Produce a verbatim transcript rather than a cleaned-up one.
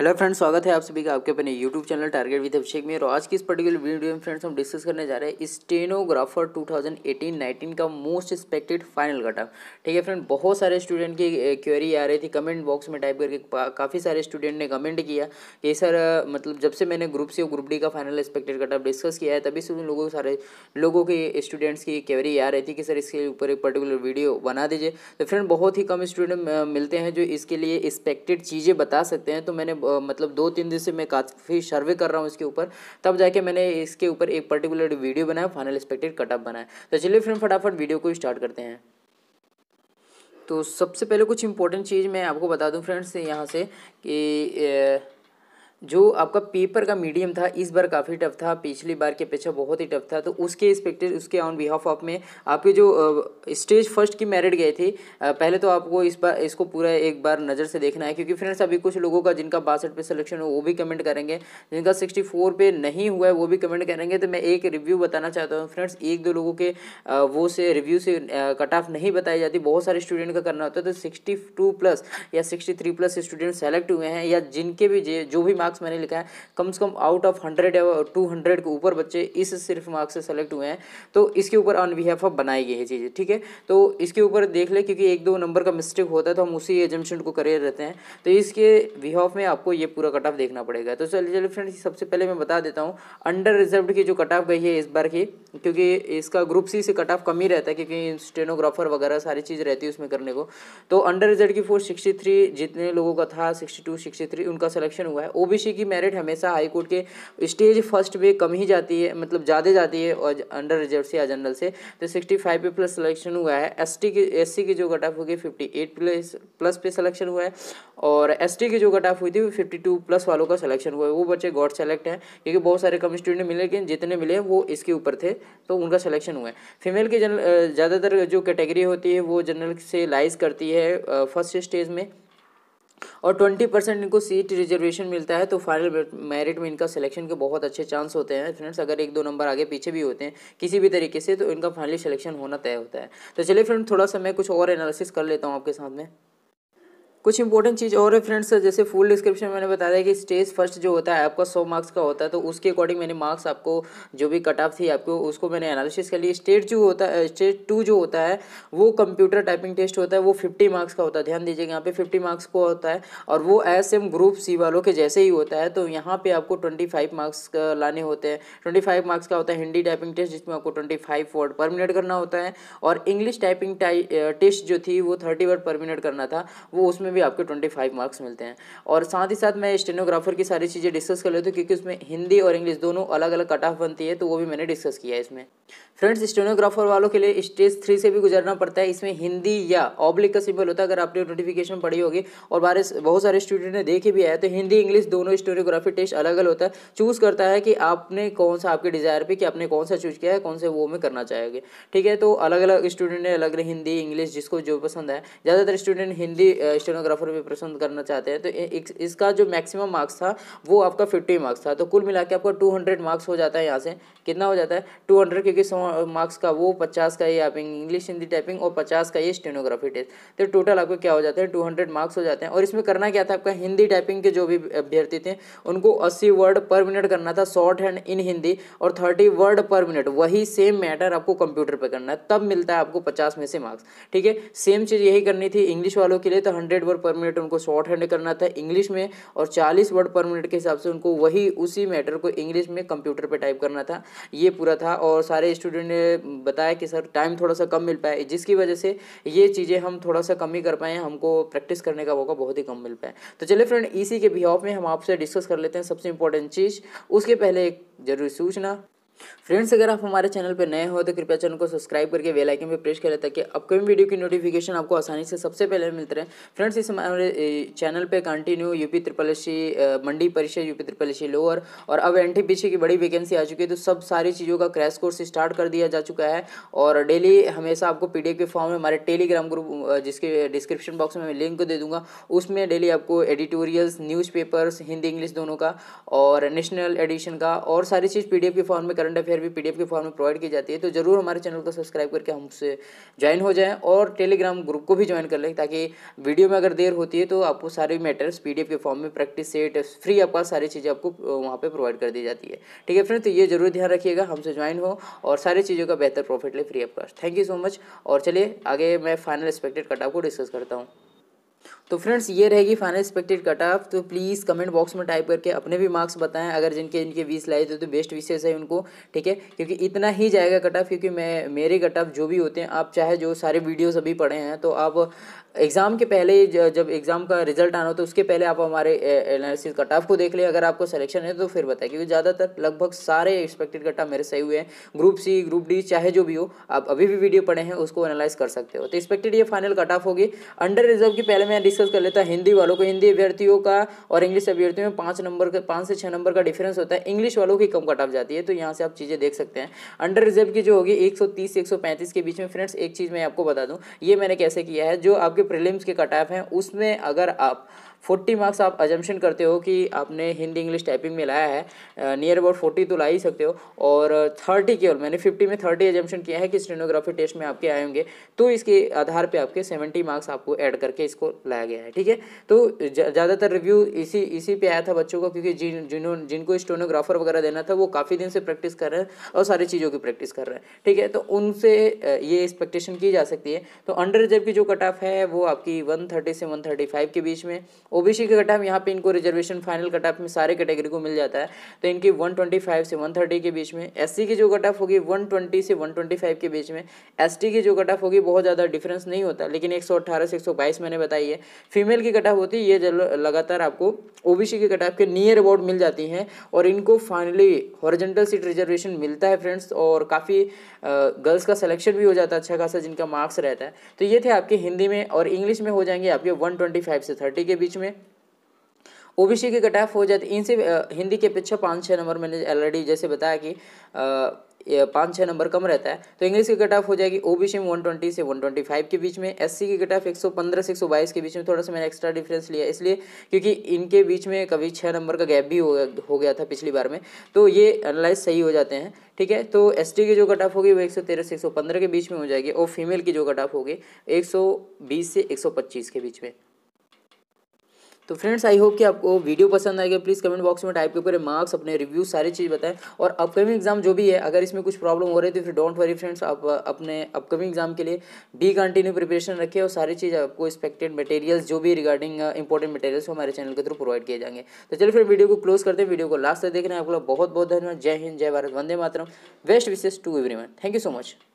Hello friends, स्वागत है आप सभी का आपके अपने YouTube channel target with Abhishek में। और आज की इस पर्टिकुलर वीडियो में फ्रेंड्स हम डिस्कस करने जा रहे हैं stenographer two thousand eighteen nineteen का मोस्ट एक्सपेक्टेड फाइनल कटअप। ठीक है फ्रेंड, बहुत सारे स्टूडेंट की क्वेरी आ रही थी कमेंट बॉक्स में टाइप करके, काफ़ी सारे स्टूडेंट ने कमेंट किया कि सर मतलब जब से मैंने ग्रुप सी और ग्रुप डी का फाइनल एक्सपेक्टेड कटअप डिस्कस किया है तभी से उन लोगों सारे लोगों के स्टूडेंट्स की क्वेरी आ रही थी कि सर इसके ऊपर एक पर्टिकुलर वीडियो बना दीजिए। तो फ्रेंड बहुत ही कम स्टूडेंट मिलते हैं जो इसके लिए एक्सपेक्टेड चीज़ें बता सकते हैं। तो मैंने मतलब दो तीन दिन से मैं काफ़ी सर्वे कर रहा हूँ इसके ऊपर, तब जाके मैंने इसके ऊपर एक पर्टिकुलर वीडियो बनाया, फाइनल एक्सपेक्टेड कटअप बनाया। तो चलिए फ्रेंड फटाफट वीडियो को स्टार्ट करते हैं। तो सबसे पहले कुछ इंपॉर्टेंट चीज़ मैं आपको बता दूं फ्रेंड्स यहाँ से कि जो आपका पेपर का मीडियम था इस बार काफ़ी टफ था, पिछली बार के अपेक्षा बहुत ही टफ था। तो उसके एक्सपेक्टेड उसके ऑन बिहाफ ऑफ में आपके जो स्टेज फर्स्ट की मेरिट गए थे, पहले तो आपको इस बार इसको पूरा एक बार नज़र से देखना है क्योंकि फ्रेंड्स अभी कुछ लोगों का जिनका बासठ पे सिलेक्शन हो वो भी कमेंट करेंगे, जिनका सिक्सटी फोर पे नहीं हुआ है वो भी कमेंट करेंगे। तो मैं एक रिव्यू बताना चाहता हूँ फ्रेंड्स, एक दो लोगों के वो से रिव्यू से कट ऑफ नहीं बताई जाती, बहुत सारे स्टूडेंट का करना होता है। तो सिक्सटी टू प्लस या sixty three plus student select हुए हैं, या जिनके भी जो भी मैंने लिखा है कम से कम आउट ऑफ हंड्रेड या टू हंड्रेड के ऊपर बच्चे इस सिर्फ मार्क्स से सेलेक्ट हुए हैं। तो इसके ऊपर ऑन बिहाफ ऑफ बनाई गई है चीज़ें, ठीक है। तो इसके ऊपर देख ले क्योंकि एक दो नंबर का मिस्टेक होता है तो हम उसी एजम्पशन को करे रहते हैं। तो इसके बिहाफ में आपको ये पूरा कट ऑफ देखना पड़ेगा। तो चलिए चलिए फ्रेंड्स सबसे पहले मैं बता देता हूँ अंडर रिजर्व की जो कट ऑफ गई है इस बार की, क्योंकि इसका ग्रुप सी से कट ऑफ कम ही रहता है क्योंकि स्टेनोग्राफर वगैरह सारी चीज़ रहती है उसमें करने को। तो अंडर रिजर्व की फोर सिक्सटी थ्री जितने लोगों का था सिक्सटी टू सिक्सटी थ्री उनका सिलेक्शन हुआ है। ओ बी सी की मेरिट हमेशा हाई कोर्ट के स्टेज फर्स्ट पे कम ही जाती है, मतलब ज़्यादा जाती है और अंडर रिजर्व से या जनरल से। तो सिक्सटी फाइव पे प्लस सिलेक्शन हुआ है। एस टी की एस सी की जो कट ऑफ हुई फिफ्टी एट प्लस प्लस पे सिलेक्शन हुआ है, और एस टी की जो कट ऑफ हुई थी फिफ्टी टू प्लस वालों का सिलेक्शन हुआ है। वो बच्चे गॉड सेलेक्ट हैं क्योंकि बहुत सारे कम स्टूडेंट मिले, लेकिन जितने मिले वो इसके ऊपर थे तो उनका सिलेक्शन हुआ है। फीमेल की जनरल ज़्यादातर जो कैटेगरी होती है वो जनरल से लाइज करती है फर्स्ट स्टेज में, और ट्वेंटी परसेंट इनको सीट रिजर्वेशन मिलता है। तो फाइनल मेरिट में इनका सिलेक्शन के बहुत अच्छे चांस होते हैं फ्रेंड्स, अगर एक दो नंबर आगे पीछे भी होते हैं किसी भी तरीके से तो इनका फाइनली सिलेक्शन होना तय होता है। तो चलिए फ्रेंड थोड़ा सा मैं कुछ और एनालिसिस कर लेता हूँ आपके साथ में। कुछ इंपॉर्टेंट चीज़ और है फ्रेंड्स, जैसे फुल डिस्क्रिप्शन मैंने बताया कि स्टेज फर्स्ट जो होता है आपका सौ मार्क्स का होता है। तो उसके अकॉर्डिंग मैंने मार्क्स आपको जो भी कट ऑफ थी आपको उसको मैंने एनालिसिस कर लिया। स्टेज जो होता है स्टेज टू जो होता है वो कंप्यूटर टाइपिंग टेस्ट होता है, वो फिफ्टी मार्क्स का होता है। ध्यान दीजिएगा यहाँ पे फिफ्टी मार्क्स को होता है और वो एस एम ग्रुप सी वालों के जैसे ही होता है। तो यहाँ पर आपको ट्वेंटी फाइव मार्क्स का लाने होते हैं। ट्वेंटी फाइव मार्क्स का होता है हिंदी टाइपिंग टेस्ट जिसमें आपको twenty five word per minute करना होता है, और इंग्लिश टाइपिंग टेस्ट जो थी वो थर्टी वर्ड पर मिनट करना था, वो उसमें भी आपके ट्वेंटी फाइव मार्क्स मिलते हैं। और साथ ही साथ मैं स्टेनोग्राफर की सारी चीज़ें डिस्कस कर लेता हूँ क्योंकि उसमें हिंदी और इंग्लिश दोनों अलग अलग कट ऑफ बनती है, तो वो भी मैंने डिस्कस किया है इसमें। फ्रेंड्स स्टेनोग्राफर वालों के लिए स्टेज थ्री से भी गुजरना पड़ता है, इसमें हिंदी या ऑब्लिक का सिंबल होता है। अगर आपने नोटिफिकेशन पढ़ी होगी और बारे बहुत सारे स्टूडेंट ने देखे भी आया, तो हिंदी इंग्लिश दोनों स्टेनोग्राफी टेस्ट अलग अलग होता है। चूज़ करता है कि आपने कौन सा आपके डिज़ायर पर कि आपने कौन सा चूज़ किया है, कौन से वो में करना चाहेंगे, ठीक है। तो अलग अलग स्टूडेंट ने अलग हिंदी इंग्लिश जिसको जो पसंद है, ज़्यादातर स्टूडेंट हिंदी स्टेनोग्राफर भी पसंद करना चाहते हैं। तो इस, इसका जो मैक्सिमम मार्क्स था वो आपका फिफ्टी मार्क्स था। तो कुल मिला के आपका टू हंड्रेड मार्क्स हो जाता है। यहाँ से कितना हो जाता है टू हंड्रेड, क्योंकि सौ मार्क्स का वो पचास का ये आप इंग्लिश हिंदी टाइपिंग और पचास का ये स्टेनोग्राफी टेस्ट, तो टोटल आपको क्या हो जाता है टू हंड्रेड मार्क्स हो जाते हैं। और इसमें करना क्या था आपका, हिंदी टाइपिंग के जो भी अभ्यर्थी थे उनको अस्सी वर्ड पर मिनट करना था शॉर्ट हैंड इन हिंदी, और थर्टी वर्ड पर मिनट वही सेम मैटर आपको कंप्यूटर पर करना है, तब मिलता है आपको पचास में से मार्क्स, ठीक है। सेम चीज़ यही करनी थी इंग्लिश वालों के लिए, तो हंड्रेड वर्ड पर मिनट उनको शॉर्ट हैंड करना था इंग्लिश में, और चालीस वर्ड पर मिनट के हिसाब से उनको वही उसी मैटर को इंग्लिश में कंप्यूटर पे टाइप करना था। ये पूरा था, और सारे स्टूडेंट ने बताया कि सर टाइम थोड़ा सा कम मिल पाया, जिसकी वजह से ये चीज़ें हम थोड़ा सा कम ही कर पाए, हमको प्रैक्टिस करने का मौका बहुत ही कम मिल पाया। तो चलिए फ्रेंड इसी के बिहाफ में हम आपसे डिस्कस कर लेते हैं सबसे इंपॉर्टेंट चीज़। उसके पहले एक जरूरी सूचना फ्रेंड्स, अगर आप हमारे चैनल पर नए हो तो कृपया चैनल को सब्सक्राइब करके बेल आइकन पर प्रेस करें ताकि अपकमिंग वीडियो की नोटिफिकेशन आपको आसानी से सबसे पहले मिलते रहे। फ्रेंड्स इस हमारे चैनल पे continue UP triple S C मंडी परीक्षा, UP triple S C lower, और अब एन टी पी सी की बड़ी वैकेंसी आ चुकी है। तो सब सारी चीज़ों का क्रैश कोर्स स्टार्ट कर दिया जा चुका है, और डेली हमेशा आपको पी डी एफ के फॉर्म में हमारे टेलीग्राम ग्रुप जिसके डिस्क्रिप्शन बॉक्स में मैं लिंक दे दूँगा, उसमें डेली आपको editorials, newspapers Hindi English दोनों का और नेशनल एडिशन का और सारी चीज़ पी डी एफ के फॉर्म में करंट अफेयर भी पीडीएफ के फॉर्म में प्रोवाइड की जाती है। तो जरूर हमारे चैनल को सब्सक्राइब करके हमसे ज्वाइन हो जाएं और टेलीग्राम ग्रुप को भी ज्वाइन कर लें, ताकि वीडियो में अगर देर होती है तो आपको सारे मैटर्स पीडीएफ के फॉर्म में प्रैक्टिस सेट फ्री आपका सारी चीज़ें आपको वहाँ पर प्रोवाइड कर दी जाती है। ठीक है फ्रेंड, तो ये जरूर ध्यान रखिएगा, हमसे ज्वाइन हो और सारी चीज़ों का बेहतर प्रॉफिट ले free of cost. Thank you so much. और चलिए आगे मैं फाइनल एक्सपेक्टेड कट ऑफ को डिस्कस करता हूँ। तो फ्रेंड्स ये रहेगी फाइनल एक्सपेक्टेड कट ऑफ। तो प्लीज़ कमेंट बॉक्स में टाइप करके अपने भी मार्क्स बताएं, अगर जिनके इनके बीस लाए थे तो बेस्ट विशेष है उनको। ठीक है, क्योंकि इतना ही जाएगा कट ऑफ, क्योंकि मैं मेरे कट ऑफ जो भी होते हैं, आप चाहे जो सारे वीडियोस अभी पढ़े हैं तो आप एग्ज़ाम के पहले जब एग्ज़ाम का रिजल्ट आना हो तो उसके पहले आप हमारे एनालिसिस कट ऑफ को देख लें। अगर आपको सिलेक्शन है तो फिर बताएं, क्योंकि ज़्यादातर लगभग सारे एक्सपेक्टेड कट ऑफ मेरे सही हुए हैं। ग्रुप सी, ग्रुप डी, चाहे जो भी हो, आप अभी भी वीडियो पढ़े हैं उसको एनालाइज कर सकते हो। तो एक्सपेक्टेड ये फाइनल कट ऑफ होगी। अंडर रिजर्व की पहले मैं डिस्कस कर लेता हूँ हिंदी वालों को। हिंदी अभ्यर्थियों का और इंग्लिश अभ्यर्थियों में पाँच नंबर का पाँच से छः नंबर का डिफरेंस होता है। इंग्लिश वालों की कम कट ऑफ जाती है, तो यहाँ से आप चीज़ें देख सकते हैं। अंडर रिजर्व की जो होगी एक सौ तीस से एक सौ पैंतीस के बीच में। फ्रेंड्स एक चीज़ मैं आपको बता दूँ, ये मैंने कैसे किया है। जो आपके प्रीलिम्स के कट ऑफ हैं उसमें अगर आप चालीस मार्क्स आप अजम्पशन करते हो कि आपने हिंदी इंग्लिश टाइपिंग में लाया है, नियर अबाउट चालीस तो ला ही सकते हो, और तीस केवल मैंने पचास में तीस अजम्पशन किया है कि स्टेनोग्राफी टेस्ट में आपके आए होंगे, तो इसके आधार पे आपके सत्तर मार्क्स आपको ऐड करके इसको लाया गया है। ठीक है, तो ज़्यादातर रिव्यू इसी इसी पे आया था बच्चों का, क्योंकि जिन जिन्हों जिनको स्टेनोग्राफर वगैरह देना था वो काफ़ी दिन से प्रैक्टिस कर रहे हैं और सारी चीज़ों की प्रैक्टिस कर रहे हैं। ठीक है, तो उनसे ये एक्सपेक्टेशन की जा सकती है। तो अंडर रिजर्व की जो कट ऑफ है वो आपकी वन थर्टी से वन थर्टी फाइव के बीच में। ओबीसी के कट ऑफ यहाँ पे इनको रिजर्वेशन फाइनल कट ऑफ में सारे कैटेगरी को मिल जाता है, तो इनकी एक सौ पच्चीस से एक सौ तीस के बीच में। एससी की जो कट ऑफ होगी एक सौ बीस से एक सौ पच्चीस के बीच में। एसटी की जो कट ऑफ होगी बहुत ज़्यादा डिफरेंस नहीं होता, लेकिन एक सौ अठारह से एक सौ बाईस मैंने बताई है। फीमेल की कट ऑफ होती है ये लगातार आपको ओबीसी के कट ऑफ के नियर अबाउट मिल जाती हैं, और इनको फाइनली हॉरिजॉन्टल सीट रिजर्वेशन मिलता है फ्रेंड्स, और काफ़ी गर्ल्स का सिलेक्शन भी हो जाता है अच्छा खासा जिनका मार्क्स रहता है। तो ये थे आपके हिंदी में, और इंग्लिश में हो जाएंगे आपके एक सौ पच्चीस से तीस के बीच में। ओबीसी के कट ऑफ हो जाते इनसे हिंदी के पीछे पाँच छः नंबर मैंने ऑलरेडी जैसे बताया कि पाँच छः नंबर कम रहता है। तो इंग्लिश की कट ऑफ हो जाएगी ओबीसी में एक सौ बीस से एक सौ पच्चीस के बीच में। एससी की कट ऑफ एक सौ पंद्रह से एक सौ बाईस के बीच में। थोड़ा सा मैंने एक्स्ट्रा डिफरेंस लिया इसलिए क्योंकि इनके बीच में कभी छः नंबर का गैप भी हो गया था पिछली बार में, तो ये एनालाइज सही हो जाते हैं। ठीक है, तो एसटी की जो कट ऑफ होगी वो एक सौ तेरह से एक सौ पंद्रह के बीच में हो जाएगी, और फीमेल की जो कट ऑफ होगी एक सौ बीस से एक सौ पच्चीस के बीच में। तो फ्रेंड्स आई होप कि आपको वीडियो पसंद आएगा। प्लीज़ कमेंट बॉक्स में टाइप करें मार्क्स, अपने रिव्यू, सारी चीज़ बताएं, और अपकमिंग एग्जाम जो भी है अगर इसमें कुछ प्रॉब्लम हो रही है तो फिर डोंट वरी फ्रेंड्स, आप अपने अपकमिंग एग्जाम के लिए बी कंटिन्यू प्रिपरेशन रखें, और सारी चीज़ आपको एक्सपेक्टेड मटेरियल्स जो भी रिगार्डिंग इंपॉर्टेंट मटेरियल्स हमारे चैनल के थ्रू प्रोवाइड किए जाएंगे। तो चलिए फिर वीडियो को क्लोज करते हैं। वीडियो को लास्ट तक देखना है, आपको बहुत बहुत धन्यवाद। जय हिंद, जय भारत, वंदे मातरम, best wishes to everyone. Thank you so much.